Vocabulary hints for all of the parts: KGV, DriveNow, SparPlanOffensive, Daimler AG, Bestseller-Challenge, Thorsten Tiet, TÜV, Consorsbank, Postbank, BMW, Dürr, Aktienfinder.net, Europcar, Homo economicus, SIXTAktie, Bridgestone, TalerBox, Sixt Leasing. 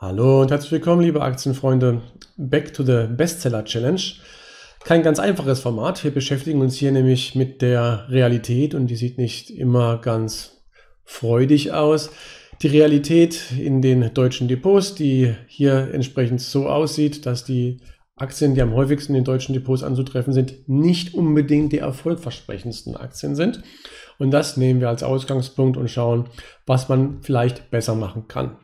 Hallo und herzlich willkommen, liebe Aktienfreunde, back to the Bestseller Challenge. Kein ganz einfaches Format. Wir beschäftigen uns hier nämlich mit der Realität und die sieht nicht immer ganz freudig aus. Die Realität in den deutschen Depots, die hier entsprechend so aussieht, dass die Aktien, die am häufigsten in den deutschen Depots anzutreffen sind, nicht unbedingt die erfolgversprechendsten Aktien sind. Und das nehmen wir als Ausgangspunkt und schauen, was man vielleicht besser machen kann.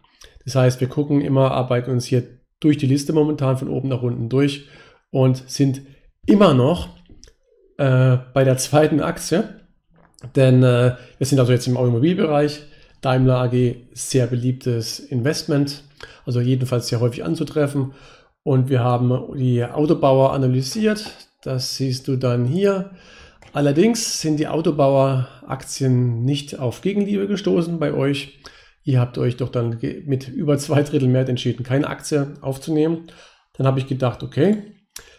Das heißt, wir gucken immer, arbeiten uns hier durch die Liste momentan von oben nach unten durch und sind immer noch bei der zweiten Aktie. Denn wir sind also jetzt im Automobilbereich. Daimler AG, sehr beliebtes Investment, also jedenfalls sehr häufig anzutreffen. Und wir haben die Autobauer analysiert, das siehst du dann hier. Allerdings sind die Autobauer-Aktien nicht auf Gegenliebe gestoßen bei euch. Ihr habt euch doch dann mit über 2/3 Mehrheit entschieden, keine Aktie aufzunehmen. Dann habe ich gedacht, okay,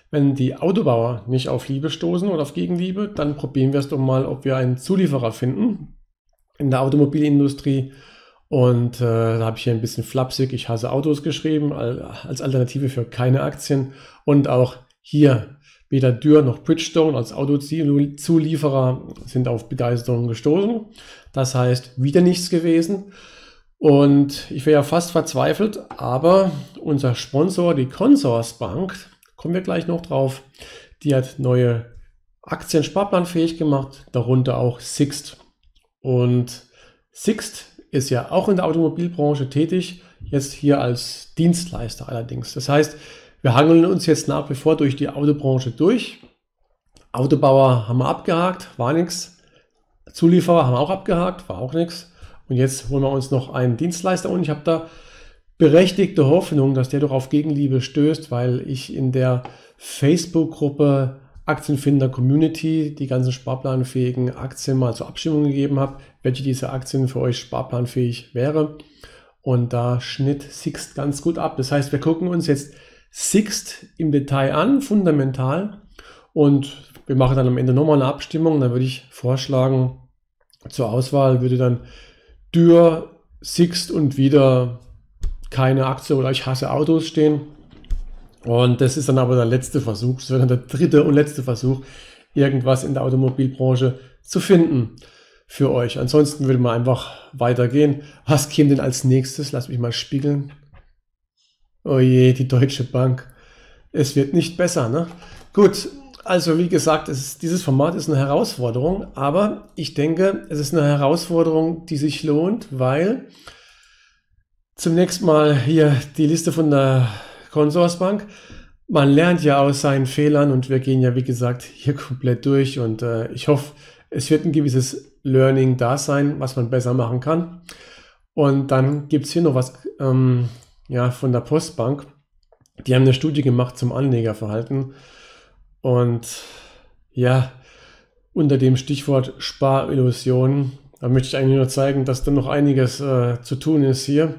wenn die Autobauer nicht auf Liebe stoßen oder auf Gegenliebe, dann probieren wir es doch mal, ob wir einen Zulieferer finden in der Automobilindustrie. Und da habe ich hier ein bisschen flapsig, ich hasse Autos geschrieben, als Alternative für keine Aktien. Und auch hier, weder Dürr noch Bridgestone als Autozulieferer sind auf Begeisterung gestoßen. Das heißt, wieder nichts gewesen. Und ich wäre ja fast verzweifelt, aber unser Sponsor, die Consorsbank, kommen wir gleich noch drauf, die hat neue Aktien sparplanfähig gemacht, darunter auch Sixt. Und Sixt ist ja auch in der Automobilbranche tätig, jetzt hier als Dienstleister allerdings. Das heißt, wir hangeln uns jetzt nach wie vor durch die Autobranche durch. Autobauer haben wir abgehakt, war nichts. Zulieferer haben wir auch abgehakt, war auch nichts. Und jetzt holen wir uns noch einen Dienstleister und ich habe da berechtigte Hoffnung, dass der doch auf Gegenliebe stößt, weil ich in der Facebook-Gruppe Aktienfinder Community die ganzen sparplanfähigen Aktien mal zur Abstimmung gegeben habe, welche dieser Aktien für euch sparplanfähig wäre. Und da schnitt Sixt ganz gut ab. Das heißt, wir gucken uns jetzt Sixt im Detail an, fundamental. Und wir machen dann am Ende nochmal eine Abstimmung. Dann würde ich vorschlagen, zur Auswahl würde dann Dürr, Sixt und wieder keine Aktie oder ich hasse Autos stehen. Und das ist dann aber der letzte Versuch, das wird dann der dritte und letzte Versuch, irgendwas in der Automobilbranche zu finden für euch. Ansonsten würde man einfach weitergehen. Was käme denn als nächstes? Lass mich mal spiegeln. Oh je, die Deutsche Bank. Es wird nicht besser, ne? Gut, also wie gesagt, dieses Format ist eine Herausforderung, aber ich denke, es ist eine Herausforderung, die sich lohnt, weil zunächst mal hier die Liste von der Consorsbank. Man lernt ja aus seinen Fehlern und wir gehen ja wie gesagt hier komplett durch und ich hoffe, es wird ein gewisses Learning da sein, was man besser machen kann. Und dann gibt es hier noch was ja, von der Postbank. Die haben eine Studie gemacht zum Anlegerverhalten und ja, unter dem Stichwort Sparillusionen, da möchte ich eigentlich nur zeigen, dass da noch einiges zu tun ist hier.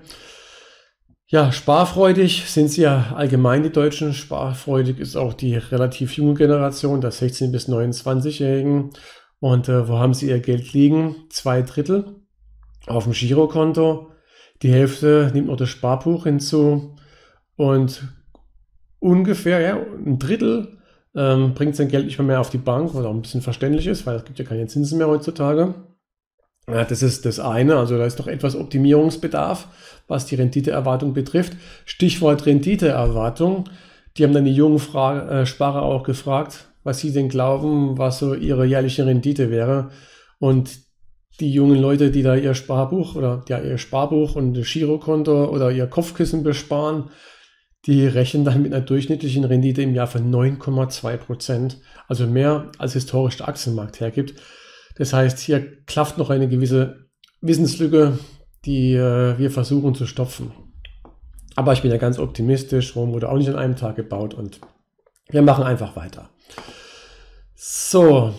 Ja, sparfreudig sind sie ja allgemein, die Deutschen. Sparfreudig ist auch die relativ junge Generation, der 16- bis 29-Jährigen. Und wo haben sie ihr Geld liegen? 2/3 auf dem Girokonto. Die Hälfte nimmt noch das Sparbuch hinzu. Und ungefähr 1/3 bringt sein Geld nicht mehr auf die Bank, was auch ein bisschen verständlich ist, weil es gibt ja keine Zinsen mehr heutzutage. Ja, das ist das eine, also da ist noch etwas Optimierungsbedarf, was die Renditeerwartung betrifft. Stichwort Renditeerwartung, die haben dann die jungen Sparer auch gefragt, was sie denn glauben, was so ihre jährliche Rendite wäre. Und die jungen Leute, die da ihr Sparbuch oder ja, ihr Sparbuch und Girokonto oder ihr Kopfkissen besparen, die rechnen dann mit einer durchschnittlichen Rendite im Jahr von 9,2%, also mehr als historisch der Aktienmarkt hergibt. Das heißt, hier klafft noch eine gewisse Wissenslücke, die wir versuchen zu stopfen. Aber ich bin ja ganz optimistisch, Rom wurde auch nicht an einem Tag gebaut und wir machen einfach weiter. So,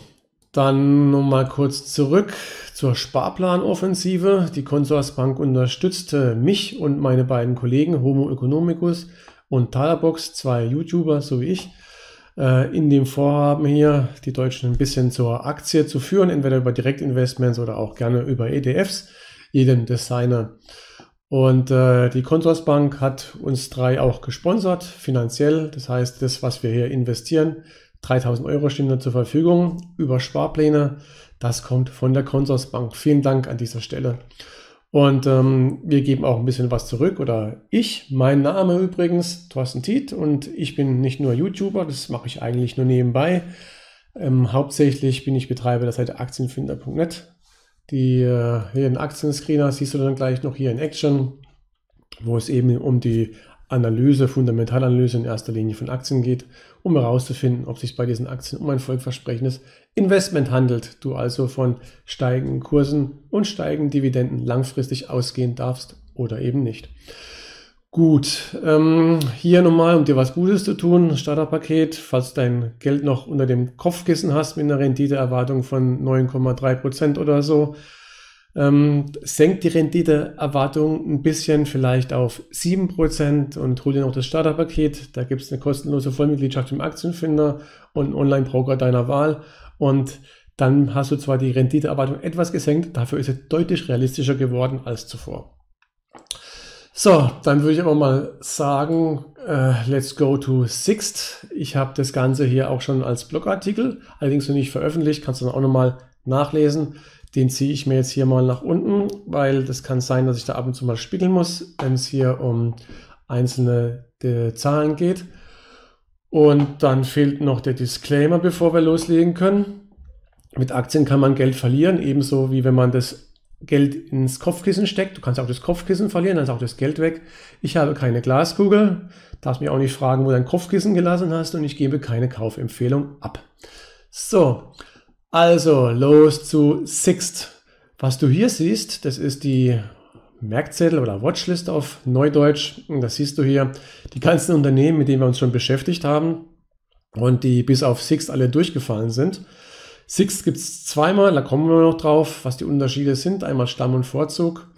dann nochmal kurz zurück zur Sparplanoffensive. Die Consorsbank unterstützte mich und meine beiden Kollegen Homo economicus und TalerBox, zwei YouTuber, so wie ich, in dem Vorhaben hier, die Deutschen ein bisschen zur Aktie zu führen, entweder über Direktinvestments oder auch gerne über ETFs, jedem das seine. Und die Consorsbank hat uns drei auch gesponsert, finanziell. Das heißt, das, was wir hier investieren, 3.000 Euro stehen da zur Verfügung über Sparpläne. Das kommt von der Consorsbank. Vielen Dank an dieser Stelle. Und wir geben auch ein bisschen was zurück, oder ich. Mein Name übrigens, Thorsten Tiet, und ich bin nicht nur YouTuber, das mache ich eigentlich nur nebenbei. Hauptsächlich bin ich Betreiber der Seite Aktienfinder.net. Hier den Aktienscreener siehst du dann gleich noch hier in Action, wo es eben um die Analyse, Fundamentalanalyse in erster Linie von Aktien geht, um herauszufinden, ob sich bei diesen Aktien um ein erfolgversprechendes Investment handelt. Du also von steigenden Kursen und steigenden Dividenden langfristig ausgehen darfst oder eben nicht. Gut, hier nochmal, um dir was Gutes zu tun, Starterpaket, falls dein Geld noch unter dem Kopfkissen hast mit einer Renditeerwartung von 9,3% oder so, senkt die Renditeerwartung ein bisschen vielleicht auf 7% und hol dir noch das Starterpaket. Da gibt es eine kostenlose Vollmitgliedschaft im Aktienfinder und einen Online-Broker deiner Wahl, und dann hast du zwar die Renditeerwartung etwas gesenkt, dafür ist es deutlich realistischer geworden als zuvor. So, dann würde ich aber mal sagen, let's go to Sixt. Ich habe das Ganze hier auch schon als Blogartikel, allerdings noch nicht veröffentlicht, kannst du dann auch nochmal nachlesen. Den ziehe ich mir jetzt hier mal nach unten, weil das kann sein, dass ich da ab und zu mal spiegeln muss, wenn es hier um einzelne Zahlen geht. Und dann fehlt noch der Disclaimer, bevor wir loslegen können. Mit Aktien kann man Geld verlieren, ebenso wie wenn man das Geld ins Kopfkissen steckt. Du kannst auch das Kopfkissen verlieren, dann ist auch das Geld weg. Ich habe keine Glaskugel, darfst mich auch nicht fragen, wo du dein Kopfkissen gelassen hast, und ich gebe keine Kaufempfehlung ab. So, also los zu Sixt. Was du hier siehst, das ist die Merkzettel oder Watchlist auf Neudeutsch. Und das siehst du hier, die ganzen Unternehmen, mit denen wir uns schon beschäftigt haben und die bis auf Sixt alle durchgefallen sind. Sixt gibt es zweimal, da kommen wir noch drauf, was die Unterschiede sind, einmal Stamm und Vorzug.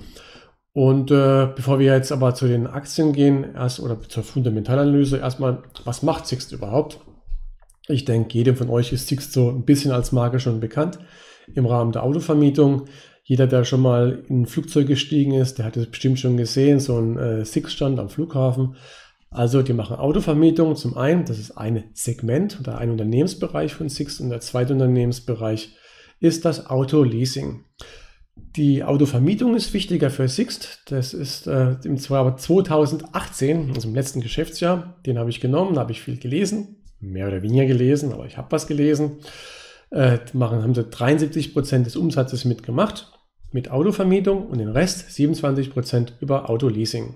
Und bevor wir jetzt aber zu den Aktien gehen, oder zur Fundamentalanalyse, erstmal, was macht Sixt überhaupt? Ich denke, jedem von euch ist Sixt so ein bisschen als Marke schon bekannt, im Rahmen der Autovermietung. Jeder, der schon mal in ein Flugzeug gestiegen ist, der hat es bestimmt schon gesehen, so ein Sixt-Stand am Flughafen. Also die machen Autovermietung zum einen, das ist ein Segment oder ein Unternehmensbereich von Sixt, und der zweite Unternehmensbereich ist das Autoleasing. Die Autovermietung ist wichtiger für Sixt, das ist im Jahr 2018, also im letzten Geschäftsjahr, den habe ich genommen, da habe ich viel gelesen, mehr oder weniger gelesen, aber ich habe was gelesen. Haben sie 73% des Umsatzes mitgemacht, mit Autovermietung, und den Rest 27% über Autoleasing.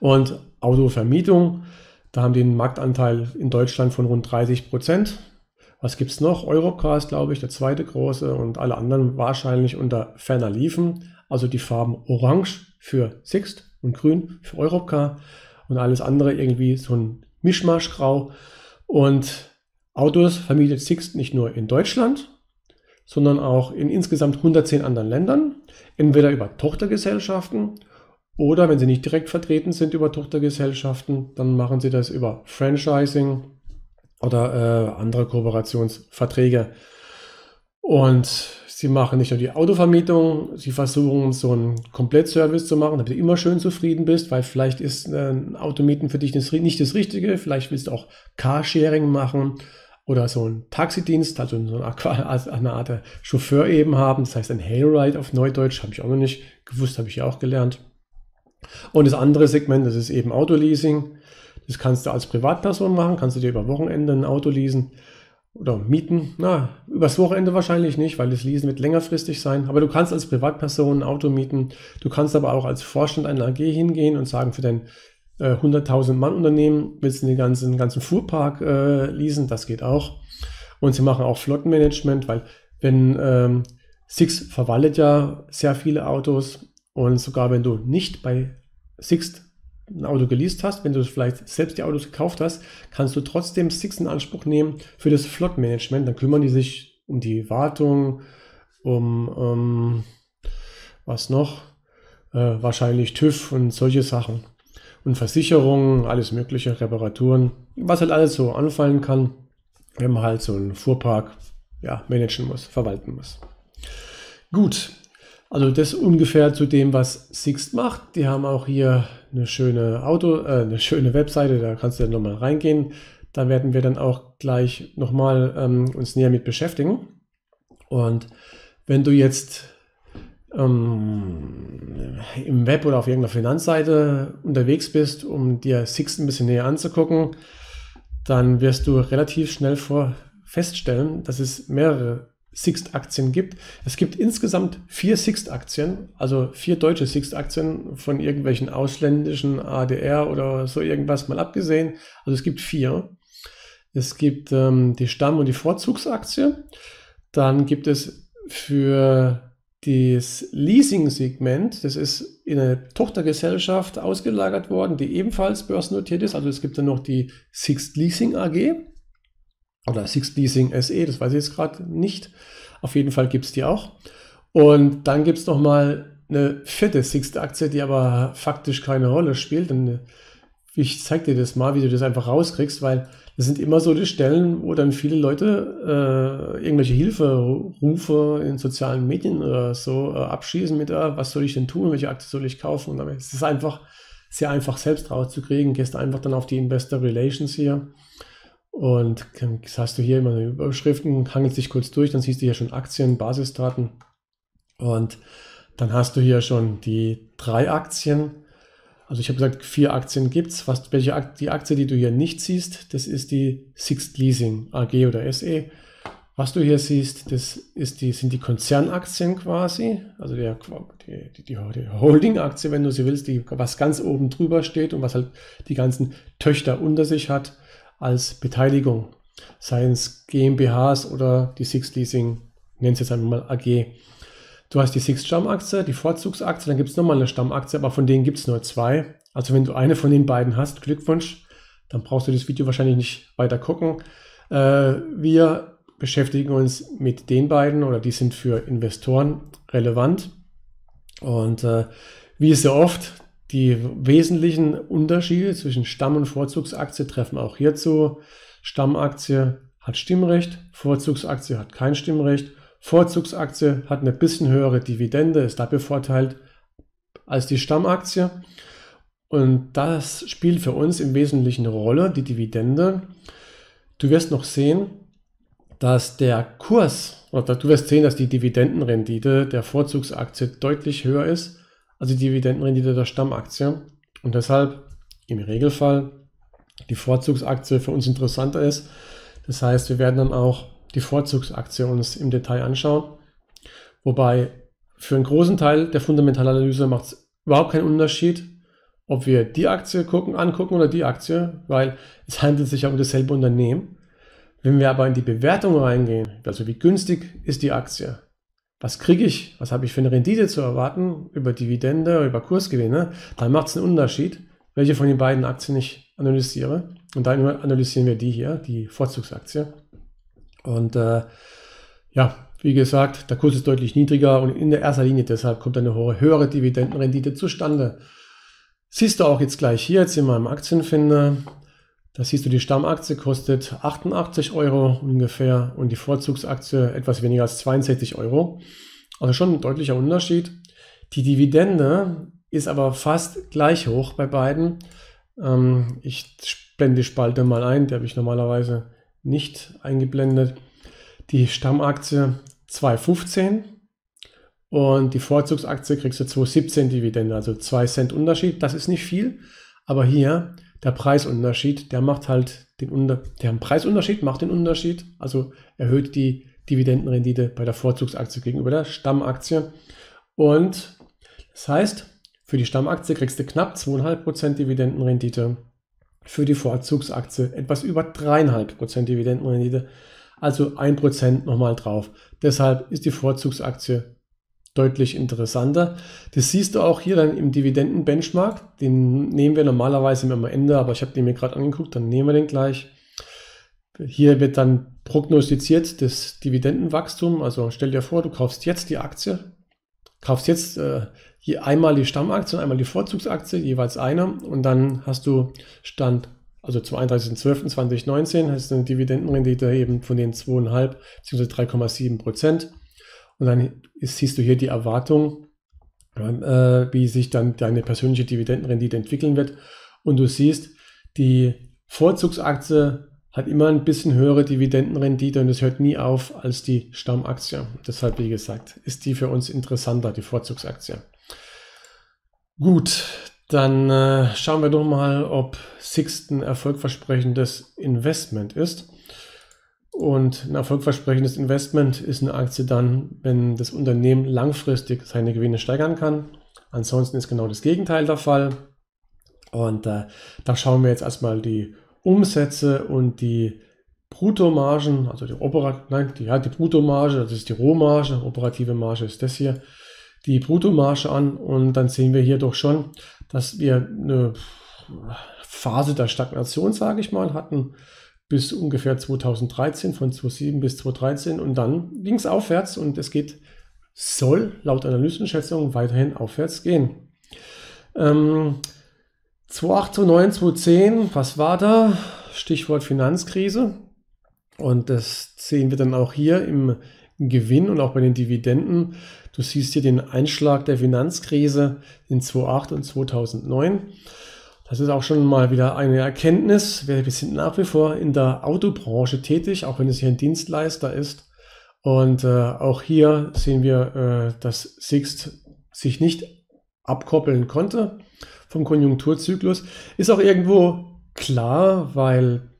Und Autovermietung, da haben die einen Marktanteil in Deutschland von rund 30%. Was gibt es noch? Europcar ist, glaube ich, der zweite große, und alle anderen wahrscheinlich unter ferner liefen. Also die Farben orange für Sixt und grün für Europcar und alles andere irgendwie so ein Mischmaschgrau. Und Autos vermietet Sixt nicht nur in Deutschland, sondern auch in insgesamt 110 anderen Ländern, entweder über Tochtergesellschaften oder, wenn sie nicht direkt vertreten sind, über Tochtergesellschaften, dann machen sie das über Franchising oder andere Kooperationsverträge. Und sie machen nicht nur die Autovermietung, sie versuchen, so einen Komplettservice zu machen, damit du immer schön zufrieden bist, weil vielleicht ist ein Automieten für dich nicht das Richtige, vielleicht willst du auch Carsharing machen oder so einen Taxidienst, also eine Art Chauffeur eben haben, das heißt ein Hailride auf Neudeutsch, habe ich auch noch nicht gewusst, habe ich ja auch gelernt. Und das andere Segment, das ist eben Autoleasing. Das kannst du als Privatperson machen, kannst du dir über Wochenende ein Auto leasen oder mieten. Na, übers Wochenende wahrscheinlich nicht, weil das Leasen wird längerfristig sein. Aber du kannst als Privatperson ein Auto mieten. Du kannst aber auch als Vorstand einer AG hingehen und sagen, für dein 100.000-Mann-Unternehmen willst du den ganzen Fuhrpark leasen. Das geht auch. Und sie machen auch Flottenmanagement, weil wenn Sixt verwaltet ja sehr viele Autos. Und sogar wenn du nicht bei Sixt ein Auto geleast hast, wenn du vielleicht selbst die Autos gekauft hast, kannst du trotzdem Sixt in Anspruch nehmen für das Flottenmanagement. Dann kümmern die sich um die Wartung, wahrscheinlich TÜV und solche Sachen. Und Versicherungen, alles mögliche, Reparaturen, was halt alles so anfallen kann, wenn man halt so einen Fuhrpark managen muss, verwalten muss. Gut. Also das ungefähr zu dem, was Sixt macht. Die haben auch hier eine schöne eine schöne Webseite, da kannst du dann nochmal reingehen. Da werden wir dann auch gleich nochmal uns näher mit beschäftigen. Und wenn du jetzt im Web oder auf irgendeiner Finanzseite unterwegs bist, um dir Sixt ein bisschen näher anzugucken, dann wirst du relativ schnell feststellen, dass es mehrere Sixt-Aktien gibt. Es gibt insgesamt 4 Sixt-Aktien, also 4 deutsche Sixt-Aktien, von irgendwelchen ausländischen ADR oder so irgendwas mal abgesehen. Also es gibt 4. Es gibt die Stamm- und die Vorzugsaktie. Dann gibt es für das Leasing-Segment, das ist in eine Tochtergesellschaft ausgelagert worden, die ebenfalls börsennotiert ist. Also es gibt dann noch die Sixt Leasing AG. Oder Sixt Leasing SE, das weiß ich jetzt gerade nicht. Auf jeden Fall gibt es die auch. Und dann gibt es nochmal eine vierte Sixt-Aktie, die aber faktisch keine Rolle spielt. Und ich zeige dir das mal, wie du das einfach rauskriegst, weil das sind immer so die Stellen, wo dann viele Leute irgendwelche Hilferufe in sozialen Medien oder so abschießen mit, was soll ich denn tun, welche Aktie soll ich kaufen. Und es ist einfach sehr einfach selbst rauszukriegen. Gehst einfach dann auf die Investor Relations hier. Und hast du hier immer eine Überschriften, hangelt sich kurz durch, dann siehst du hier schon Aktien, Basisdaten und dann hast du hier schon die 3 Aktien. Also ich habe gesagt, 4 Aktien gibt es. Die Aktie, die du hier nicht siehst, das ist die Sixt Leasing AG oder SE. Was du hier siehst, das ist sind die Konzernaktien quasi, also die Holding-Aktie, wenn du sie willst, was ganz oben drüber steht und was halt die ganzen Töchter unter sich hat, als Beteiligung, seien es GmbHs oder die Sixt Leasing, nennen es jetzt einfach mal AG. Du hast die Sixt Stammaktie, die Vorzugsaktie, dann gibt es nochmal eine Stammaktie, aber von denen gibt es nur 2. Also wenn du eine von den beiden hast, Glückwunsch, dann brauchst du das Video wahrscheinlich nicht weiter gucken. Wir beschäftigen uns mit den beiden oder die sind für Investoren relevant. Und wie es sehr oft, die wesentlichen Unterschiede zwischen Stamm- und Vorzugsaktie treffen auch hierzu. Stammaktie hat Stimmrecht, Vorzugsaktie hat kein Stimmrecht. Vorzugsaktie hat eine bisschen höhere Dividende, ist da bevorteilt als die Stammaktie. Und das spielt für uns im Wesentlichen eine Rolle, die Dividende. Du wirst noch sehen, dass der Kurs, oder du wirst sehen, dass die Dividendenrendite der Vorzugsaktie deutlich höher ist. Also die Dividendenrendite der Stammaktie und deshalb im Regelfall die Vorzugsaktie für uns interessanter ist. Das heißt, wir werden dann auch die Vorzugsaktie uns im Detail anschauen. Wobei für einen großen Teil der Fundamentalanalyse macht es überhaupt keinen Unterschied, ob wir die Aktie angucken oder die Aktie, weil es handelt sich ja um dasselbe Unternehmen. Wenn wir aber in die Bewertung reingehen, also wie günstig ist die Aktie, was kriege ich, was habe ich für eine Rendite zu erwarten, über Dividende, über Kursgewinne, dann macht es einen Unterschied, welche von den beiden Aktien ich analysiere. Und dann analysieren wir die hier, die Vorzugsaktie. Und ja, wie gesagt, der Kurs ist deutlich niedriger und in der ersten Linie deshalb kommt eine höhere Dividendenrendite zustande. Siehst du auch jetzt gleich hier, jetzt in meinem Aktienfinder, da siehst du, die Stammaktie kostet 88 € ungefähr und die Vorzugsaktie etwas weniger als 62 €. Also schon ein deutlicher Unterschied. Die Dividende ist aber fast gleich hoch bei beiden. Ich blende die Spalte mal ein, die habe ich normalerweise nicht eingeblendet. Die Stammaktie 2,15 € und die Vorzugsaktie kriegst du 2,17 € Dividende, also 2 Cent Unterschied. Das ist nicht viel, aber hier der Preisunterschied, der macht halt den Unterschied, also erhöht die Dividendenrendite bei der Vorzugsaktie gegenüber der Stammaktie. Und das heißt, für die Stammaktie kriegst du knapp 2,5% Dividendenrendite, für die Vorzugsaktie etwas über 3,5% Dividendenrendite, also 1% nochmal drauf. Deshalb ist die Vorzugsaktie deutlich interessanter. Das siehst du auch hier dann im Dividenden-Benchmark. Den nehmen wir normalerweise immer am Ende, aber ich habe den mir gerade angeguckt, dann nehmen wir den gleich. Hier wird dann prognostiziert das Dividendenwachstum. Also stell dir vor, du kaufst jetzt die Aktie, kaufst jetzt einmal die Stammaktie und einmal die Vorzugsaktie, jeweils eine. Und dann hast du also zum 31.12.2019 hast du eine Dividendenrendite eben von den 2,5 bzw. 3,7%. Und dann siehst du hier die Erwartung, wie sich dann deine persönliche Dividendenrendite entwickeln wird. Und du siehst, die Vorzugsaktie hat immer ein bisschen höhere Dividendenrendite und es hört nie auf als die Stammaktie. Deshalb, wie gesagt, ist die für uns interessanter, die Vorzugsaktie. Gut, dann schauen wir doch mal, ob Sixt ein erfolgversprechendes Investment ist. Und ein erfolgversprechendes Investment ist eine Aktie dann, wenn das Unternehmen langfristig seine Gewinne steigern kann. Ansonsten ist genau das Gegenteil der Fall. Und da schauen wir jetzt erstmal die Umsätze und die Bruttomargen, also die Bruttomarge, das ist die Rohmarge, operative Marge ist das hier, die Bruttomarge an, und dann sehen wir hier doch schon, dass wir eine Phase der Stagnation, sage ich mal, hatten bis ungefähr 2013, von 2007 bis 2013, und dann ging es aufwärts und es soll laut Analystenschätzungen weiterhin aufwärts gehen. 2008, 2009, 2010, was war da? Stichwort Finanzkrise. Und das sehen wir dann auch hier im Gewinn und auch bei den Dividenden. Du siehst hier den Einschlag der Finanzkrise in 2008 und 2009. Das ist auch schon mal wieder eine Erkenntnis. Wir sind nach wie vor in der Autobranche tätig, auch wenn es hier ein Dienstleister ist. Und auch hier sehen wir, dass Sixt sich nicht abkoppeln konnte vom Konjunkturzyklus. Ist auch irgendwo klar, weil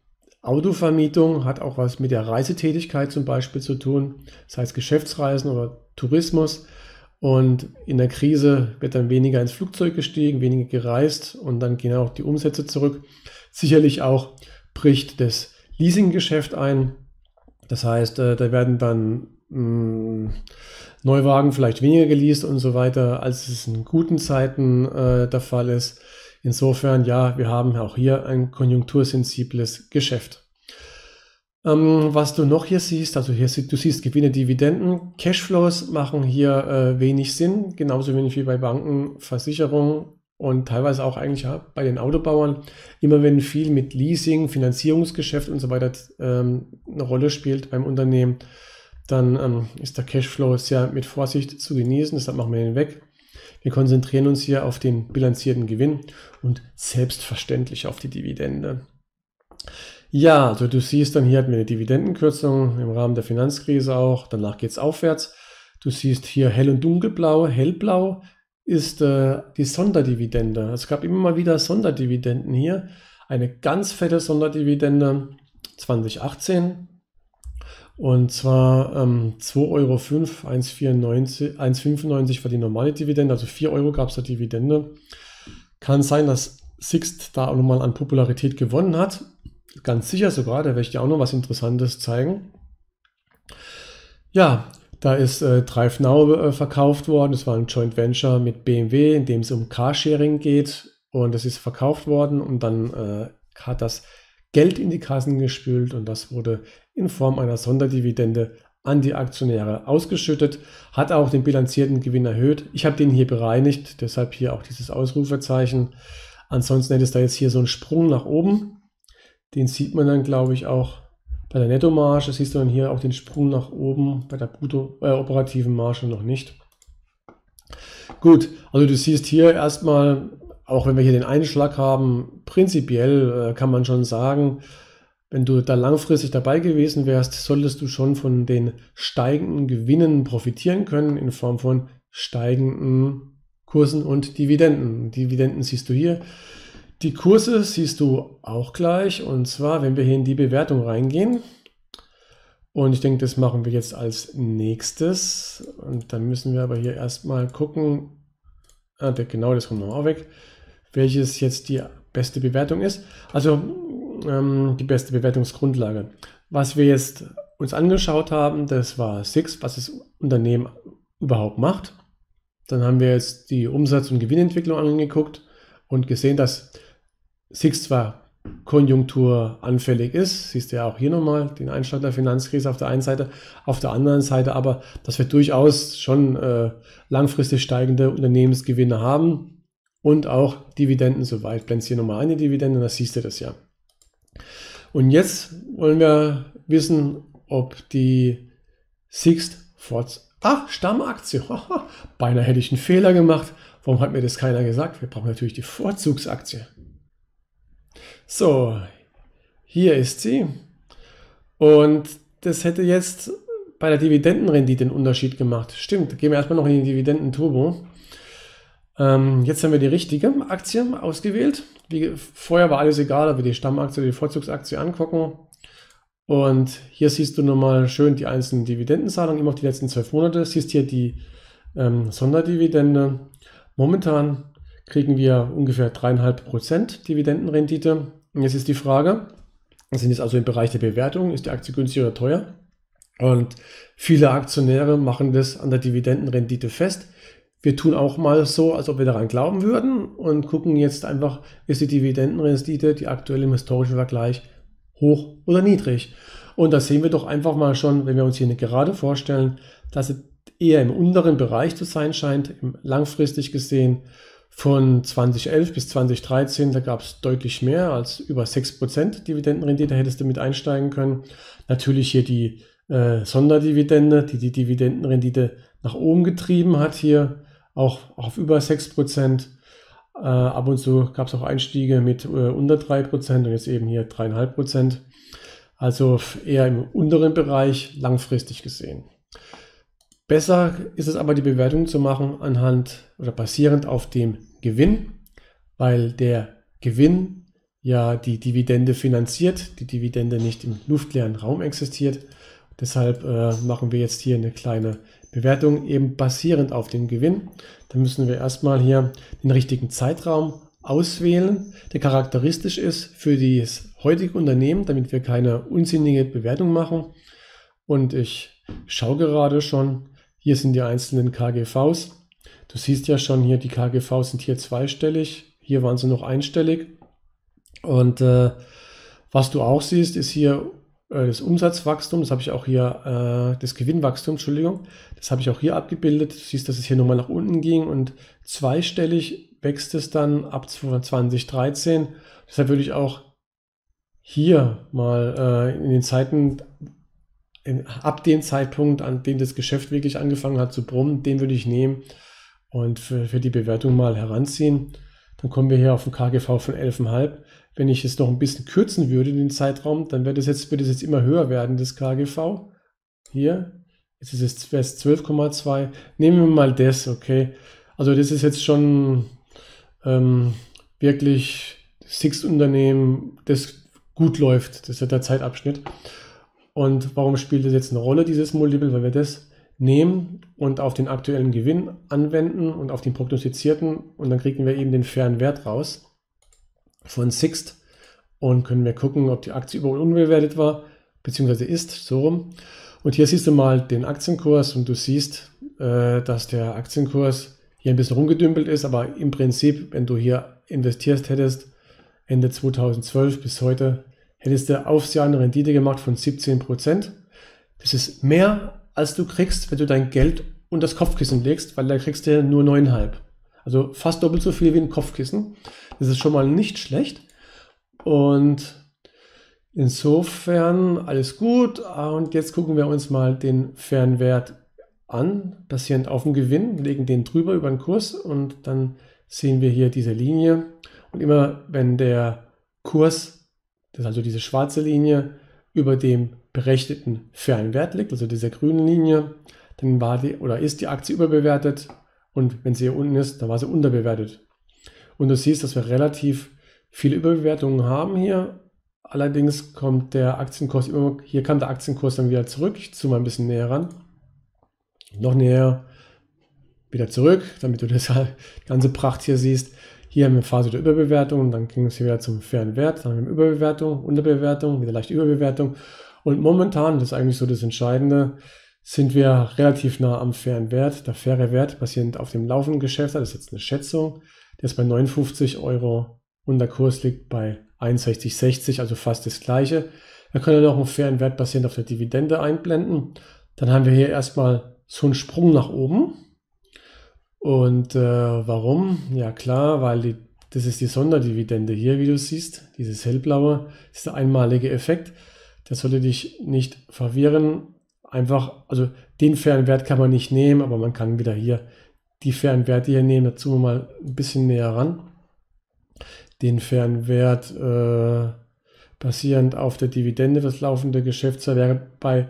Autovermietung hat auch was mit der Reisetätigkeit zum Beispiel zu tun, das heißt Geschäftsreisen oder Tourismus, und in der Krise wird dann weniger ins Flugzeug gestiegen, weniger gereist, und dann gehen auch die Umsätze zurück. Sicherlich auch bricht das Leasinggeschäft ein, das heißt, da werden dann Neuwagen vielleicht weniger geleast und so weiter, als es in guten Zeiten der Fall ist. Insofern, ja, wir haben auch hier ein konjunktursensibles Geschäft. Was du noch hier siehst, also du siehst Gewinne, Dividenden, Cashflows machen hier wenig Sinn, genauso wenig wie bei Banken, Versicherungen und teilweise auch eigentlich bei den Autobauern. Immer wenn viel mit Leasing, Finanzierungsgeschäft und so weiter eine Rolle spielt beim Unternehmen, dann ist der Cashflow sehr mit Vorsicht zu genießen, deshalb machen wir den weg. Wir konzentrieren uns hier auf den bilanzierten Gewinn und selbstverständlich auf die Dividende. Ja, also du siehst dann, hier hatten wir eine Dividendenkürzung im Rahmen der Finanzkrise auch, danach geht es aufwärts. Du siehst hier hell und dunkelblau, hellblau ist die Sonderdividende. Es gab immer mal wieder Sonderdividenden hier, eine ganz fette Sonderdividende 2018. Und zwar 2,05 Euro, 1,95 war die normale Dividende, also 4 Euro gab es da Dividende. Kann sein, dass Sixt da auch nochmal an Popularität gewonnen hat. Ganz sicher sogar, da werde ich dir auch noch was Interessantes zeigen. Ja, da ist DriveNow verkauft worden. Das war ein Joint Venture mit BMW, in dem es um Carsharing geht. Und das ist verkauft worden und dann hat das Geld in die Kassen gespült und das wurde in Form einer Sonderdividende an die Aktionäre ausgeschüttet, hat auch den bilanzierten Gewinn erhöht. Ich habe den hier bereinigt, deshalb hier auch dieses Ausrufezeichen. Ansonsten hätte es da jetzt hier so einen Sprung nach oben. Den sieht man dann, glaube ich, auch bei der Nettomarge. Siehst du dann hier auch den Sprung nach oben, bei der operativen Marge noch nicht. Gut, also du siehst hier erstmal, auch wenn wir hier den Einschlag haben, prinzipiell kann man schon sagen, wenn du da langfristig dabei gewesen wärst, solltest du schon von den steigenden Gewinnen profitieren können in Form von steigenden Kursen und Dividenden. Dividenden siehst du hier. Die Kurse siehst du auch gleich, und zwar, wenn wir hier in die Bewertung reingehen. Und ich denke, das machen wir jetzt als nächstes. Und dann müssen wir aber hier erstmal gucken, genau, das kommt noch auch weg, welches jetzt die beste Bewertung ist, also die beste Bewertungsgrundlage. Was wir jetzt uns angeschaut haben, das war Sixt, was das Unternehmen überhaupt macht. Dann haben wir jetzt die Umsatz- und Gewinnentwicklung angeguckt und gesehen, dass Sixt zwar konjunkturanfällig ist, siehst du ja auch hier nochmal den Einschlag der Finanzkrise auf der einen Seite, auf der anderen Seite aber, dass wir durchaus schon langfristig steigende Unternehmensgewinne haben und auch Dividenden soweit. Blendest hier nochmal eine Dividende, das siehst du das ja. Und jetzt wollen wir wissen, ob die Sixt Ach, Stammaktie. Beinahe hätte ich einen Fehler gemacht. Warum hat mir das keiner gesagt? Wir brauchen natürlich die Vorzugsaktie. So, hier ist sie. Und das hätte jetzt bei der Dividendenrendite den Unterschied gemacht. Stimmt, gehen wir erstmal noch in den Dividenden-Turbo. Jetzt haben wir die richtige Aktie ausgewählt. Vorher war alles egal, ob wir die Stammaktie oder die Vorzugsaktie angucken. Und hier siehst du nochmal schön die einzelnen Dividendenzahlungen, immer auf die letzten 12 Monate. Siehst hier die Sonderdividende. Momentan kriegen wir ungefähr 3,5% Dividendenrendite. Und jetzt ist die Frage, sind jetzt also im Bereich der Bewertung, ist die Aktie günstig oder teuer? Und viele Aktionäre machen das an der Dividendenrendite fest. Wir tun auch mal so, als ob wir daran glauben würden und gucken jetzt einfach, ist die Dividendenrendite, die aktuelle im historischen Vergleich, hoch oder niedrig. Und das sehen wir doch einfach mal schon, wenn wir uns hier eine Gerade vorstellen, dass es eher im unteren Bereich zu sein scheint, langfristig gesehen von 2011 bis 2013, da gab es deutlich mehr als über 6% Dividendenrendite, hättest du mit einsteigen können. Natürlich hier die Sonderdividende, die die Dividendenrendite nach oben getrieben hat, hier auch auf über 6%. Ab und zu gab es auch Einstiege mit unter 3% und jetzt eben hier 3,5%. Also eher im unteren Bereich langfristig gesehen. Besser ist es aber, die Bewertung zu machen anhand oder basierend auf dem Gewinn, weil der Gewinn ja die Dividende finanziert, die Dividende nicht im luftleeren Raum existiert. Deshalb machen wir jetzt hier eine kleine Bewertung eben basierend auf dem Gewinn. Da müssen wir erstmal hier den richtigen Zeitraum auswählen, der charakteristisch ist für das heutige Unternehmen, damit wir keine unsinnige Bewertung machen. Und ich schaue gerade schon, hier sind die einzelnen KGVs. Du siehst ja schon hier, die KGVs sind hier zweistellig, hier waren sie noch einstellig. Und was du auch siehst, ist hier das Umsatzwachstum, das habe ich auch hier, das Gewinnwachstum, Entschuldigung, das habe ich auch hier abgebildet. Du siehst, dass es hier nochmal nach unten ging und zweistellig wächst es dann ab 2013. Deshalb würde ich auch hier mal in den Zeiten, ab dem Zeitpunkt, an dem das Geschäft wirklich angefangen hat zu brummen, den würde ich nehmen und für die Bewertung mal heranziehen. Dann kommen wir hier auf ein KGV von 11,5. Wenn ich jetzt noch ein bisschen kürzen würde in den Zeitraum, dann wird es jetzt immer höher werden, das KGV. Hier, jetzt ist es 12,2. Nehmen wir mal das, okay. Also das ist jetzt schon wirklich Sixt-Unternehmen, das gut läuft. Das ist ja der Zeitabschnitt. Und warum spielt das jetzt eine Rolle, dieses Multiple? Weil wir das nehmen und auf den aktuellen Gewinn anwenden und auf den prognostizierten und dann kriegen wir eben den fairen Wert raus von Sixt und können wir gucken, ob die Aktie über- oder unbewertet war, beziehungsweise ist, so rum. Und hier siehst du mal den Aktienkurs und du siehst, dass der Aktienkurs hier ein bisschen rumgedümpelt ist, aber im Prinzip, wenn du hier investiert hättest, Ende 2012 bis heute, hättest du aufs Jahr eine Rendite gemacht von 17%. Das ist mehr, als du kriegst, wenn du dein Geld unter das Kopfkissen legst, weil da kriegst du nur 9,5. Also fast doppelt so viel wie ein Kopfkissen. Das ist schon mal nicht schlecht. Und insofern alles gut. Und jetzt gucken wir uns mal den fairen Wert an, basierend auf dem Gewinn, legen den drüber über den Kurs und dann sehen wir hier diese Linie. Und immer wenn der Kurs, das ist also diese schwarze Linie, über dem berechneten fairen Wert liegt, also dieser grünen Linie, dann war die oder ist die Aktie überbewertet. Und wenn sie hier unten ist, dann war sie unterbewertet. Und du siehst, dass wir relativ viele Überbewertungen haben hier. Allerdings kommt der Aktienkurs, hier kam der Aktienkurs dann wieder zurück. Ich zoome mal ein bisschen näher ran. Noch näher, wieder zurück, damit du das ganze Pracht hier siehst. Hier haben wir eine Phase der Überbewertung und dann ging es hier wieder zum fairen Wert. Dann haben wir Überbewertung, Unterbewertung, wieder leichte Überbewertung. Und momentan, das ist eigentlich so das Entscheidende, sind wir relativ nah am fairen Wert. Der faire Wert basierend auf dem laufenden Geschäft, das ist jetzt eine Schätzung, der ist bei 59 € und der Kurs liegt bei 61,60, also fast das gleiche. Da können wir noch einen fairen Wert basierend auf der Dividende einblenden. Dann haben wir hier erstmal so einen Sprung nach oben. Und warum? Ja klar, weil das ist die Sonderdividende hier, wie du siehst, dieses hellblaue, das ist der einmalige Effekt. Das sollte dich nicht verwirren. einfach, also den fairen Wert kann man nicht nehmen, aber man kann wieder hier die fairen Werte hier nehmen, dazu mal ein bisschen näher ran. Den fairen Wert basierend auf der Dividende des laufenden Geschäftsjahres wäre bei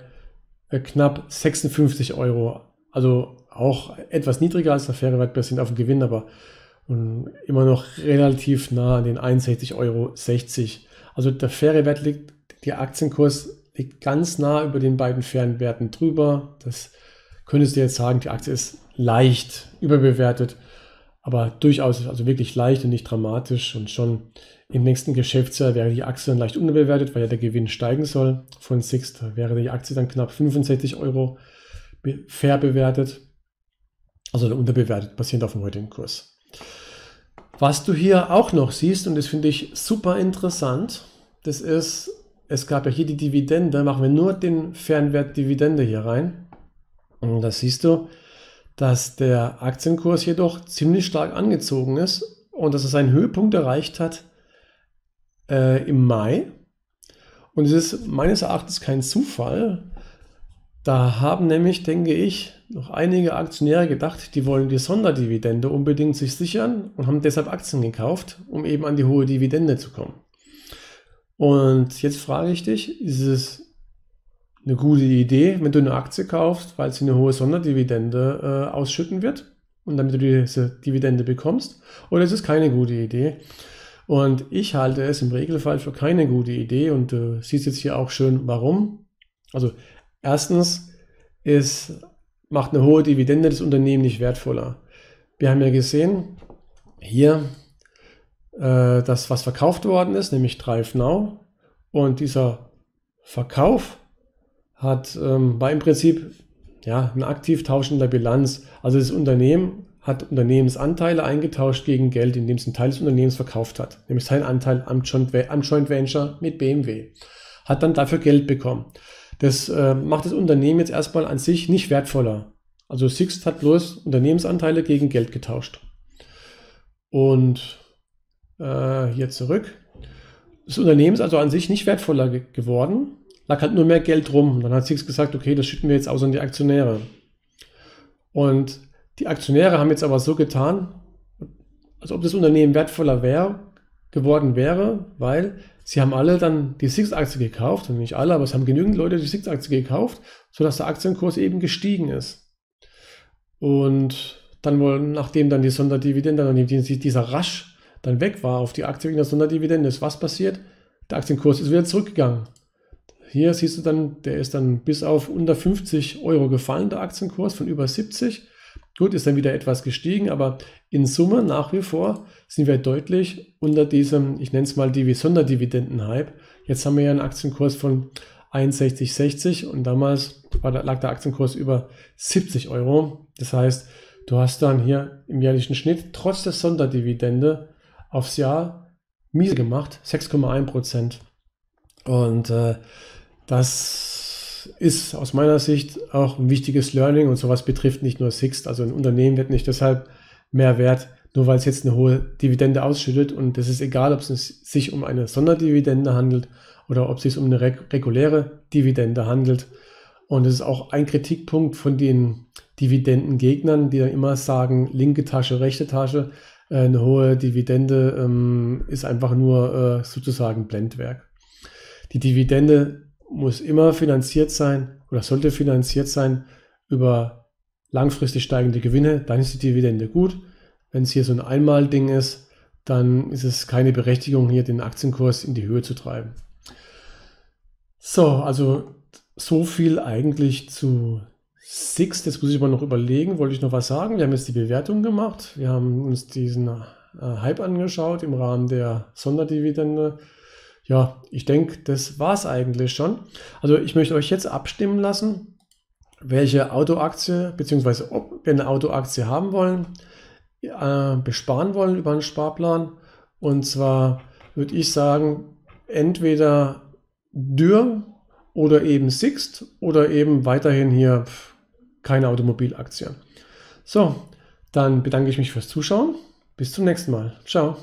knapp 56 Euro. Also auch etwas niedriger als der faire Wert basierend auf dem Gewinn, aber immer noch relativ nah an den 61,60 Euro. Also der faire Wert liegt, der Aktienkurs liegt ganz nah über den beiden fairen Werten drüber. Das könntest du jetzt sagen, die Aktie ist leicht überbewertet, aber durchaus, also wirklich leicht und nicht dramatisch. Und schon im nächsten Geschäftsjahr wäre die Aktie dann leicht unterbewertet, weil ja der Gewinn steigen soll von Sixt. Wäre die Aktie dann knapp 65 Euro fair bewertet, also unterbewertet, basierend auf dem heutigen Kurs. Was du hier auch noch siehst, und das finde ich super interessant, das ist, es gab ja hier die Dividende, machen wir nur den Fernwert Dividende hier rein. Und da siehst du, dass der Aktienkurs jedoch ziemlich stark angezogen ist und dass es einen Höhepunkt erreicht hat im Mai. Und es ist meines Erachtens kein Zufall. Da haben nämlich, denke ich, noch einige Aktionäre gedacht, die wollen die Sonderdividende unbedingt sich sichern und haben deshalb Aktien gekauft, um eben an die hohe Dividende zu kommen. Und jetzt frage ich dich, ist es eine gute Idee, wenn du eine Aktie kaufst, weil sie eine hohe Sonderdividende ausschütten wird und damit du diese Dividende bekommst? Oder ist es keine gute Idee? Und ich halte es im Regelfall für keine gute Idee und du siehst jetzt hier auch schön, warum. Also erstens macht eine hohe Dividende das Unternehmen nicht wertvoller. Wir haben ja gesehen, hier das, was verkauft worden ist, nämlich DriveNow. Und dieser Verkauf war im Prinzip ja, ein aktiv tauschender Bilanz. Also das Unternehmen hat Unternehmensanteile eingetauscht gegen Geld, indem es einen Teil des Unternehmens verkauft hat. Nämlich seinen Anteil am Joint Venture mit BMW. Hat dann dafür Geld bekommen. Das macht das Unternehmen jetzt erstmal an sich nicht wertvoller. Also Sixt hat bloß Unternehmensanteile gegen Geld getauscht. Und hier zurück. Das Unternehmen ist also an sich nicht wertvoller geworden, lag halt nur mehr Geld rum. Dann hat Sixt gesagt, okay, das schütten wir jetzt aus an die Aktionäre. Und die Aktionäre haben jetzt aber so getan, als ob das Unternehmen wertvoller geworden wäre, weil sie haben alle dann die Sixt-Aktie gekauft, und nicht alle, aber es haben genügend Leute die Sixt-Aktie gekauft, sodass der Aktienkurs eben gestiegen ist. Und dann wollen, nachdem dann die Sonderdividende, nachdem dieser Rasch dann weg war auf die Aktie wegen der Sonderdividende, ist was passiert? Der Aktienkurs ist wieder zurückgegangen. Hier siehst du dann, der ist dann bis auf unter 50 Euro gefallen, der Aktienkurs von über 70. Gut, ist dann wieder etwas gestiegen, aber in Summe nach wie vor sind wir deutlich unter diesem, ich nenne es mal die Sonderdividenden-Hype. Jetzt haben wir ja einen Aktienkurs von 61,60 und damals lag der Aktienkurs über 70 Euro. Das heißt, du hast dann hier im jährlichen Schnitt trotz der Sonderdividende aufs Jahr miese gemacht, 6,1%. Und das ist aus meiner Sicht auch ein wichtiges Learning und sowas betrifft nicht nur Sixt. Also ein Unternehmen wird nicht deshalb mehr wert, nur weil es jetzt eine hohe Dividende ausschüttet, und das ist egal, ob es sich um eine Sonderdividende handelt oder ob es sich um eine reguläre Dividende handelt. Und das ist auch ein Kritikpunkt von den Dividendengegnern, die dann immer sagen, linke Tasche, rechte Tasche. Eine hohe Dividende ist einfach nur sozusagen Blendwerk. Die Dividende muss immer finanziert sein oder sollte finanziert sein über langfristig steigende Gewinne, dann ist die Dividende gut. Wenn es hier so ein Einmalding ist, dann ist es keine Berechtigung, hier den Aktienkurs in die Höhe zu treiben. So, also so viel eigentlich zu Sixt, jetzt muss ich mal noch überlegen, wollte ich noch was sagen? Wir haben jetzt die Bewertung gemacht, wir haben uns diesen Hype angeschaut im Rahmen der Sonderdividende. Ja, ich denke, das war es eigentlich schon. Also ich möchte euch jetzt abstimmen lassen, welche Autoaktie, beziehungsweise ob wir eine Autoaktie haben wollen, besparen wollen über einen Sparplan. Und zwar würde ich sagen, entweder Dürr oder eben Sixt oder eben weiterhin hier keine Automobilaktie. So, dann bedanke ich mich fürs Zuschauen. Bis zum nächsten Mal. Ciao.